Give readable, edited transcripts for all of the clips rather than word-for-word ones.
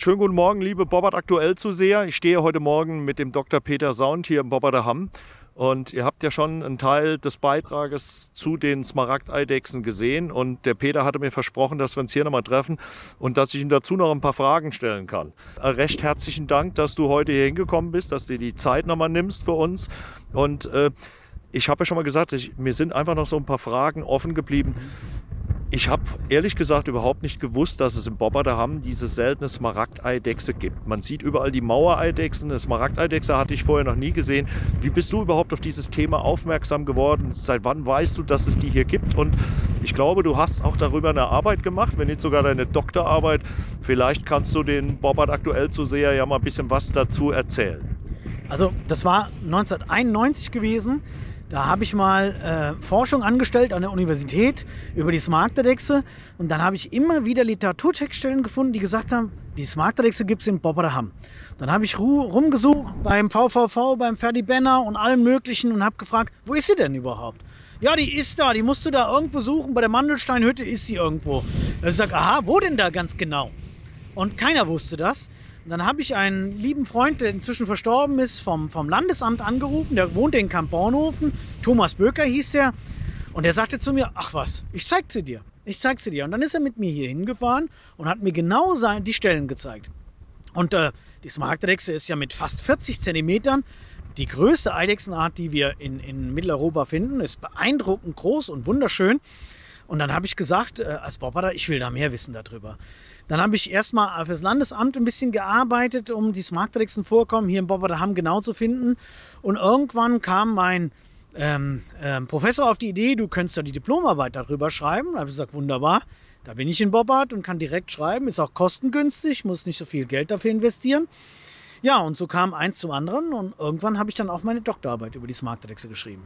Schönen guten Morgen, liebe Boppard aktuell Zuseher. Ich stehe heute Morgen mit dem Dr. Peter Sound hier im Bopparder Hamm. Und ihr habt ja schon einen Teil des Beitrages zu den Smaragdeidechsen gesehen. Und der Peter hatte mir versprochen, dass wir uns hier nochmal treffen und dass ich ihm dazu noch ein paar Fragen stellen kann. Recht herzlichen Dank, dass du heute hier hingekommen bist, dass du dir die Zeit nochmal nimmst für uns. Und ich habe ja schon mal gesagt, mir sind einfach noch so ein paar Fragen offen geblieben. Ich habe ehrlich gesagt überhaupt nicht gewusst, dass es im Bopparder Hamm diese seltene Smaragdeidechse gibt. Man sieht überall die Mauereidechsen, eine Smaragdeidechse hatte ich vorher noch nie gesehen. Wie bist du überhaupt auf dieses Thema aufmerksam geworden? Seit wann weißt du, dass es die hier gibt? Und ich glaube, du hast auch darüber eine Arbeit gemacht, wenn nicht sogar deine Doktorarbeit. Vielleicht kannst du den Boppard aktuell Zuseher ja mal ein bisschen was dazu erzählen. Also das war 1991 gewesen. Da habe ich mal Forschung angestellt an der Universität über die Smaragdeidechse und dann habe ich immer wieder Literaturtextstellen gefunden, die gesagt haben, die Smaragdeidechse gibt es im Bopparder Hamm. Dann habe ich rumgesucht beim VVV, beim Ferdi Benner und allem möglichen und habe gefragt, wo ist sie denn überhaupt? Ja, die ist da, die musst du da irgendwo suchen, bei der Mandelsteinhütte ist sie irgendwo. Dann habe ich gesagt, aha, wo denn da ganz genau? Und keiner wusste das. Dann habe ich einen lieben Freund, der inzwischen verstorben ist, vom Landesamt angerufen. Der wohnte in Kamp-Bornhofen. Thomas Böker hieß der. Und der sagte zu mir, ach was, ich zeig sie dir. Und dann ist er mit mir hier hingefahren und hat mir genau die Stellen gezeigt. Und die Smaragdeidechse ist ja mit fast 40 Zentimetern die größte Eidechsenart, die wir in Mitteleuropa finden. Ist beeindruckend groß und wunderschön. Und dann habe ich gesagt, als Bopparder, ich will da mehr wissen darüber. Dann habe ich erstmal fürs Landesamt ein bisschen gearbeitet, um die Smaragdeidechsenvorkommen hier im Bopparder Hamm genau zu finden. Und irgendwann kam mein Professor auf die Idee, du könntest ja die Diplomarbeit darüber schreiben. Da habe ich gesagt, wunderbar, da bin ich in Boppard und kann direkt schreiben. Ist auch kostengünstig, muss nicht so viel Geld dafür investieren. Ja, und so kam eins zum anderen und irgendwann habe ich dann auch meine Doktorarbeit über die Smaragdeidechse geschrieben.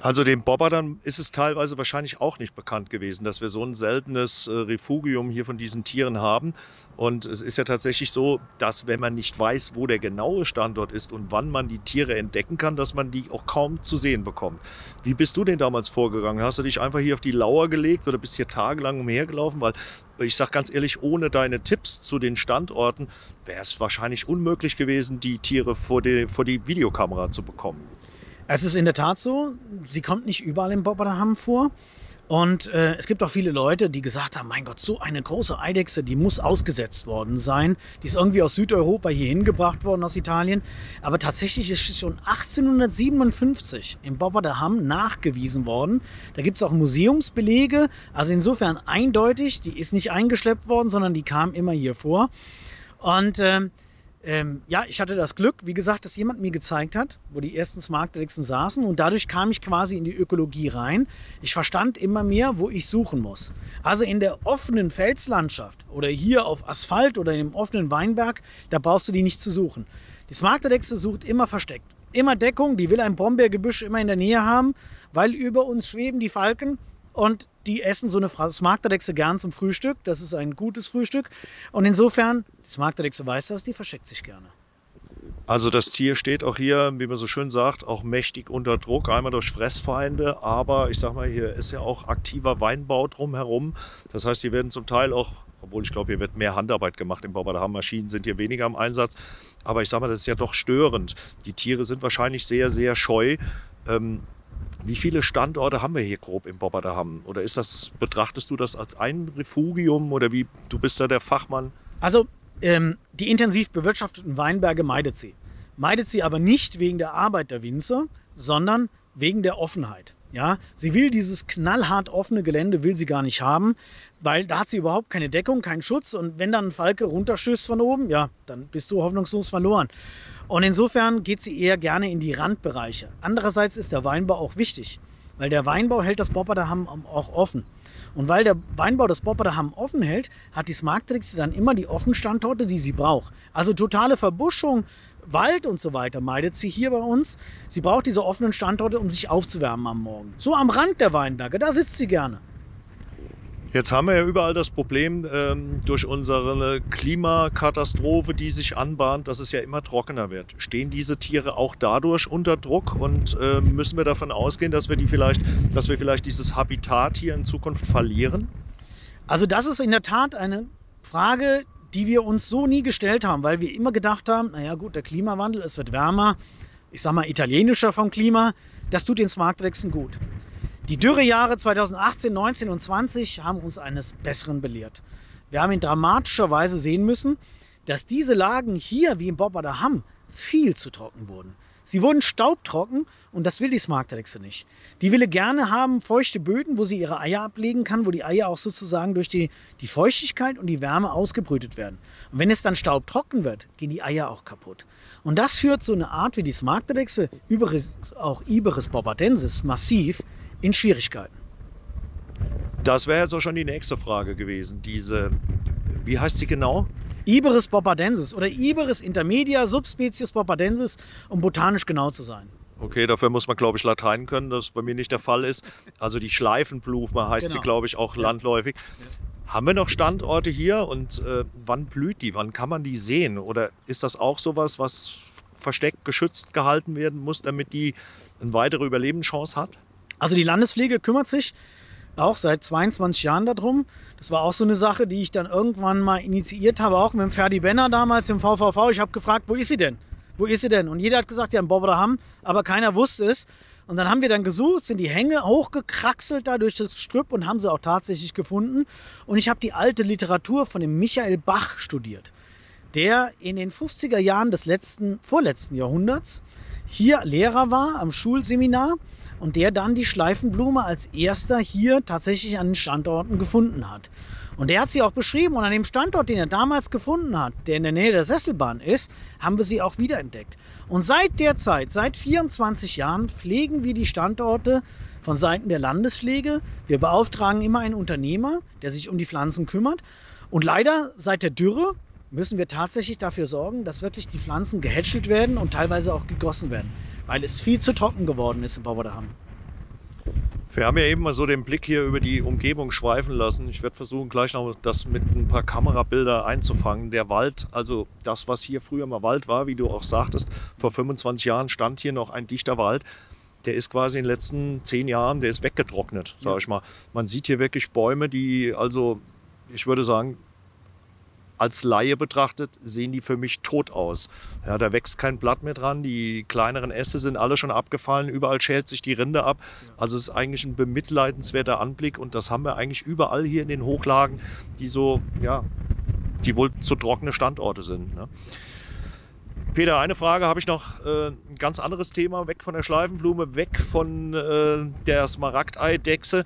Also den Boppardern ist es teilweise wahrscheinlich auch nicht bekannt gewesen, dass wir so ein seltenes Refugium hier von diesen Tieren haben. Und es ist ja tatsächlich so, dass wenn man nicht weiß, wo der genaue Standort ist und wann man die Tiere entdecken kann, dass man die auch kaum zu sehen bekommt. Wie bist du denn damals vorgegangen? Hast du dich einfach hier auf die Lauer gelegt oder bist hier tagelang umhergelaufen? Weil ich sage ganz ehrlich, ohne deine Tipps zu den Standorten wäre es wahrscheinlich unmöglich gewesen, die Tiere vor die Videokamera zu bekommen. Es ist in der Tat so, sie kommt nicht überall im Bopparder Hamm vor und es gibt auch viele Leute, die gesagt haben, mein Gott, so eine große Eidechse, die muss ausgesetzt worden sein. Die ist irgendwie aus Südeuropa hier hingebracht worden, aus Italien. Aber tatsächlich ist sie schon 1857 im Bopparder Hamm nachgewiesen worden. Da gibt es auch Museumsbelege, also insofern eindeutig, die ist nicht eingeschleppt worden, sondern die kam immer hier vor. Und ja, ich hatte das Glück, wie gesagt, dass jemand mir gezeigt hat, wo die ersten Smaragdeidechsen saßen und dadurch kam ich quasi in die Ökologie rein. Ich verstand immer mehr, wo ich suchen muss. Also in der offenen Felslandschaft oder hier auf Asphalt oder im offenen Weinberg, da brauchst du die nicht zu suchen. Die Smaragdeidechse sucht immer versteckt, immer Deckung, die will ein Brombeergebüsch immer in der Nähe haben, weil über uns schweben die Falken. Und die essen so eine Smaragdeidechse gern zum Frühstück. Das ist ein gutes Frühstück. Und insofern, die Smaragdeidechse weiß das, die versteckt sich gerne. Also das Tier steht auch hier, wie man so schön sagt, auch mächtig unter Druck. Einmal durch Fressfeinde, aber ich sag mal, hier ist ja auch aktiver Weinbau drumherum. Das heißt, hier werden zum Teil auch, obwohl ich glaube, hier wird mehr Handarbeit gemacht im Bopparder Hamm. Maschinen sind hier weniger im Einsatz. Aber ich sag mal, das ist ja doch störend. Die Tiere sind wahrscheinlich sehr, sehr scheu. Wie viele Standorte haben wir hier grob im Bopparder Hamm? Oder ist das, betrachtest du das als ein Refugium oder wie, du bist da der Fachmann? Also die intensiv bewirtschafteten Weinberge meidet sie. Meidet sie aber nicht wegen der Arbeit der Winzer, sondern wegen der Offenheit. Ja, sie will dieses knallhart offene Gelände, will sie gar nicht haben, weil da hat sie überhaupt keine Deckung, keinen Schutz. Und wenn dann ein Falke runterschießt von oben, ja, dann bist du hoffnungslos verloren. Und insofern geht sie eher gerne in die Randbereiche. Andererseits ist der Weinbau auch wichtig, weil der Weinbau hält das Bopparder Hamm auch offen. Und weil der Weinbau das Bopparder Hamm offen hält, hat die Smaragdeidechse dann immer die offenen Standorte, die sie braucht. Also totale Verbuschung, Wald und so weiter meidet sie hier bei uns. Sie braucht diese offenen Standorte, um sich aufzuwärmen am Morgen. So am Rand der Weinberge, da sitzt sie gerne. Jetzt haben wir ja überall das Problem durch unsere Klimakatastrophe, die sich anbahnt, dass es ja immer trockener wird. Stehen diese Tiere auch dadurch unter Druck und müssen wir davon ausgehen, dass wir vielleicht dieses Habitat hier in Zukunft verlieren? Also das ist in der Tat eine Frage, die wir uns so nie gestellt haben, weil wir immer gedacht haben, naja gut, der Klimawandel, es wird wärmer, ich sag mal italienischer vom Klima, das tut den Smaragdeidechsen gut. Die Dürrejahre 2018, 19 und 20 haben uns eines Besseren belehrt. Wir haben in dramatischer Weise sehen müssen, dass diese Lagen hier, wie im Bopparder Hamm, viel zu trocken wurden. Sie wurden staubtrocken und das will die Smaragdeidechse nicht. Die will gerne haben feuchte Böden, wo sie ihre Eier ablegen kann, wo die Eier auch sozusagen durch die Feuchtigkeit und die Wärme ausgebrütet werden. Und wenn es dann staubtrocken wird, gehen die Eier auch kaputt. Und das führt so eine Art wie die Smaragdeidechse, auch Iberis boppardensis, massiv in Schwierigkeiten. Das wäre jetzt auch schon die nächste Frage gewesen. Diese, wie heißt sie genau? Iberis boppardensis oder Iberis intermedia, Subspecies boppardensis, um botanisch genau zu sein. Okay, dafür muss man, glaube ich, Latein können, das bei mir nicht der Fall ist. Also die Schleifenblume heißt genau. Sie, glaube ich, auch landläufig. Ja. Haben wir noch Standorte hier und wann blüht die? Wann kann man die sehen? Oder ist das auch sowas, was versteckt, geschützt gehalten werden muss, damit die eine weitere Überlebenschance hat? Also die Landespflege kümmert sich auch seit 22 Jahren darum. Das war auch so eine Sache, die ich dann irgendwann mal initiiert habe, auch mit dem Ferdi Benner damals im VVV. Ich habe gefragt, wo ist sie denn? Wo ist sie denn? Und jeder hat gesagt, ja, in Bopparder Hamm, aber keiner wusste es. Und dann haben wir dann gesucht, sind die Hänge hochgekraxelt da durch das Gestrüpp und haben sie auch tatsächlich gefunden. Und ich habe die alte Literatur von dem Michael Bach studiert, der in den 50er Jahren des vorletzten Jahrhunderts hier Lehrer war am Schulseminar. Und der dann die Schleifenblume als erster hier tatsächlich an den Standorten gefunden hat. Und der hat sie auch beschrieben. Und an dem Standort, den er damals gefunden hat, der in der Nähe der Sesselbahn ist, haben wir sie auch wiederentdeckt. Und seit der Zeit, seit 24 Jahren, pflegen wir die Standorte von Seiten der Landespflege. Wir beauftragen immer einen Unternehmer, der sich um die Pflanzen kümmert. Und leider seit der Dürre müssen wir tatsächlich dafür sorgen, dass wirklich die Pflanzen gehätschelt werden und teilweise auch gegossen werden, weil es viel zu trocken geworden ist in Bopparder Hamm. Wir haben ja eben mal so den Blick hier über die Umgebung schweifen lassen. Ich werde versuchen, gleich noch das mit ein paar Kamerabilder einzufangen. Der Wald, also das, was hier früher mal Wald war, wie du auch sagtest, vor 25 Jahren stand hier noch ein dichter Wald. Der ist quasi in den letzten 10 Jahren, der ist weggetrocknet, sage ich mal. Man sieht hier wirklich Bäume, die, also ich würde sagen, als Laie betrachtet, sehen die für mich tot aus. Ja, da wächst kein Blatt mehr dran, die kleineren Äste sind alle schon abgefallen, überall schält sich die Rinde ab. Also es ist eigentlich ein bemitleidenswerter Anblick und das haben wir eigentlich überall hier in den Hochlagen, die so, ja, die wohl zu trockene Standorte sind. Ne? Peter, eine Frage habe ich noch, ein ganz anderes Thema, weg von der Schleifenblume, weg von der Smaragdeidechse.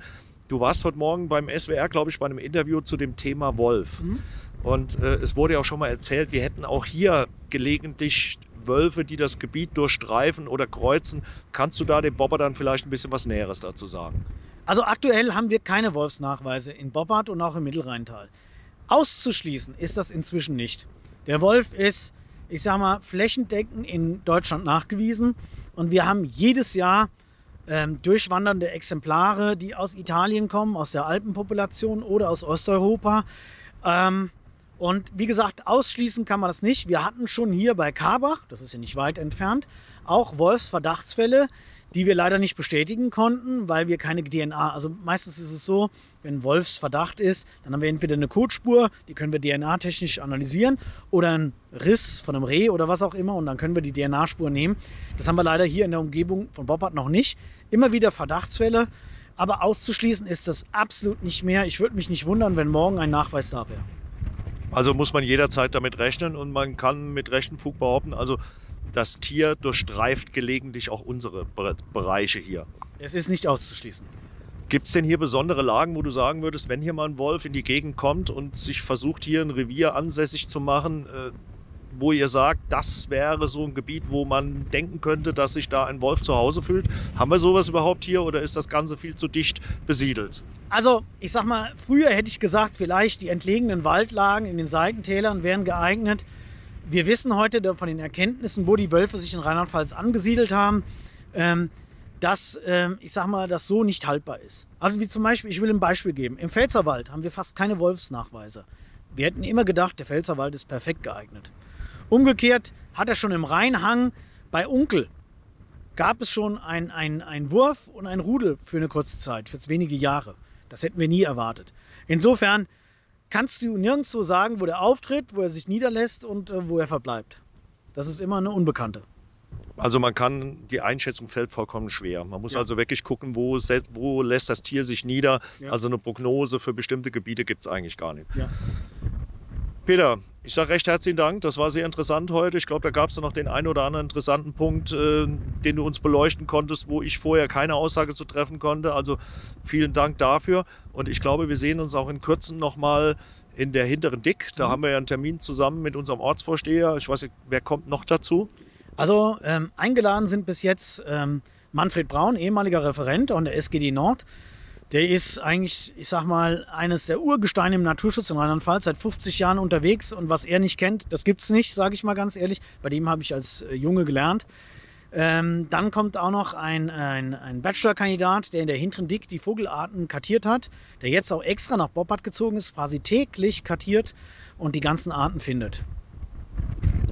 Du warst heute Morgen beim SWR, glaube ich, bei einem Interview zu dem Thema Wolf. Mhm. Und es wurde ja auch schon mal erzählt, wir hätten auch hier gelegentlich Wölfe, die das Gebiet durchstreifen oder kreuzen. Kannst du da dem Boppard dann vielleicht ein bisschen was Näheres dazu sagen? Also aktuell haben wir keine Wolfsnachweise in Boppard und auch im Mittelrheintal. Auszuschließen ist das inzwischen nicht. Der Wolf ist, ich sag mal, flächendeckend in Deutschland nachgewiesen. Und wir haben jedes Jahr durchwandernde Exemplare, die aus Italien kommen, aus der Alpenpopulation oder aus Osteuropa. Und wie gesagt, ausschließen kann man das nicht. Wir hatten schon hier bei Karbach, das ist ja nicht weit entfernt, auch Wolfsverdachtsfälle, die wir leider nicht bestätigen konnten, weil wir keine DNA, also meistens ist es so, wenn Wolfsverdacht ist, dann haben wir entweder eine Kotspur, die können wir DNA-technisch analysieren, oder einen Riss von einem Reh oder was auch immer und dann können wir die DNA-Spur nehmen. Das haben wir leider hier in der Umgebung von Boppard noch nicht. Immer wieder Verdachtsfälle. Aber auszuschließen ist das absolut nicht mehr. Ich würde mich nicht wundern, wenn morgen ein Nachweis da wäre. Also muss man jederzeit damit rechnen und man kann mit rechtem Fug behaupten, also das Tier durchstreift gelegentlich auch unsere Bereiche hier. Es ist nicht auszuschließen. Gibt es denn hier besondere Lagen, wo du sagen würdest, wenn hier mal ein Wolf in die Gegend kommt und sich versucht, hier ein Revier ansässig zu machen, wo ihr sagt, das wäre so ein Gebiet, wo man denken könnte, dass sich da ein Wolf zu Hause fühlt. Haben wir sowas überhaupt hier oder ist das Ganze viel zu dicht besiedelt? Also ich sag mal, früher hätte ich gesagt, vielleicht die entlegenen Waldlagen in den Seitentälern wären geeignet. Wir wissen heute von den Erkenntnissen, wo die Wölfe sich in Rheinland-Pfalz angesiedelt haben, dass, ich sag mal, das so nicht haltbar ist. Also wie zum Beispiel, ich will ein Beispiel geben. Im Pfälzerwald haben wir fast keine Wolfsnachweise. Wir hätten immer gedacht, der Pfälzerwald ist perfekt geeignet. Umgekehrt hat er schon im Rheinhang bei Unkel, gab es schon einen Wurf und ein Rudel für eine kurze Zeit, für wenige Jahre. Das hätten wir nie erwartet. Insofern kannst du nirgendwo sagen, wo der auftritt, wo er sich niederlässt und wo er verbleibt. Das ist immer eine Unbekannte. Also man kann, die Einschätzung fällt vollkommen schwer. Man muss also wirklich gucken, wo lässt das Tier sich nieder. Ja. Also eine Prognose für bestimmte Gebiete gibt es eigentlich gar nicht. Ja. Peter, ich sage recht herzlichen Dank. Das war sehr interessant heute. Ich glaube, da gab es noch den einen oder anderen interessanten Punkt, den du uns beleuchten konntest, wo ich vorher keine Aussage zu treffen konnte. Also vielen Dank dafür. Und ich glaube, wir sehen uns auch in Kürze nochmal in der hinteren Dick. Da haben wir ja einen Termin zusammen mit unserem Ortsvorsteher. Ich weiß nicht, wer kommt noch dazu? Also eingeladen sind bis jetzt Manfred Braun, ehemaliger Referent an der SGD Nord. Der ist eigentlich, ich sag mal, eines der Urgesteine im Naturschutz in Rheinland-Pfalz, seit 50 Jahren unterwegs. Und was er nicht kennt, das gibt's nicht, sage ich mal ganz ehrlich. Bei dem habe ich als Junge gelernt. Dann kommt auch noch ein Bachelor-Kandidat, der in der hinteren Dick die Vogelarten kartiert hat, der jetzt auch extra nach Boppard gezogen ist, quasi täglich kartiert und die ganzen Arten findet.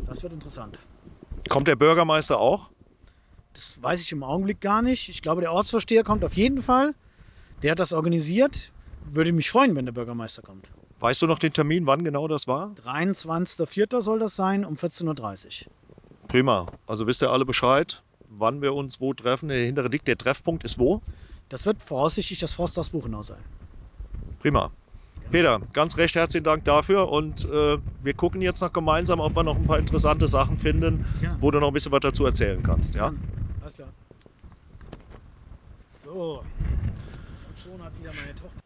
Das wird interessant. Kommt der Bürgermeister auch? Das weiß ich im Augenblick gar nicht. Ich glaube, der Ortsvorsteher kommt auf jeden Fall. Der hat das organisiert. Würde mich freuen, wenn der Bürgermeister kommt. Weißt du noch den Termin, wann genau das war? 23.04. soll das sein, um 14.30 Uhr. Prima. Also wisst ihr alle Bescheid, wann wir uns wo treffen. Der hintere Dick, der Treffpunkt ist wo? Das wird voraussichtlich das Forsthaus Buchenau sein. Prima. Peter, ganz recht herzlichen Dank dafür und wir gucken jetzt noch gemeinsam, ob wir noch ein paar interessante Sachen finden, wo du noch ein bisschen was dazu erzählen kannst. Ja? Alles klar. So, und schon hat wieder meine Tochter...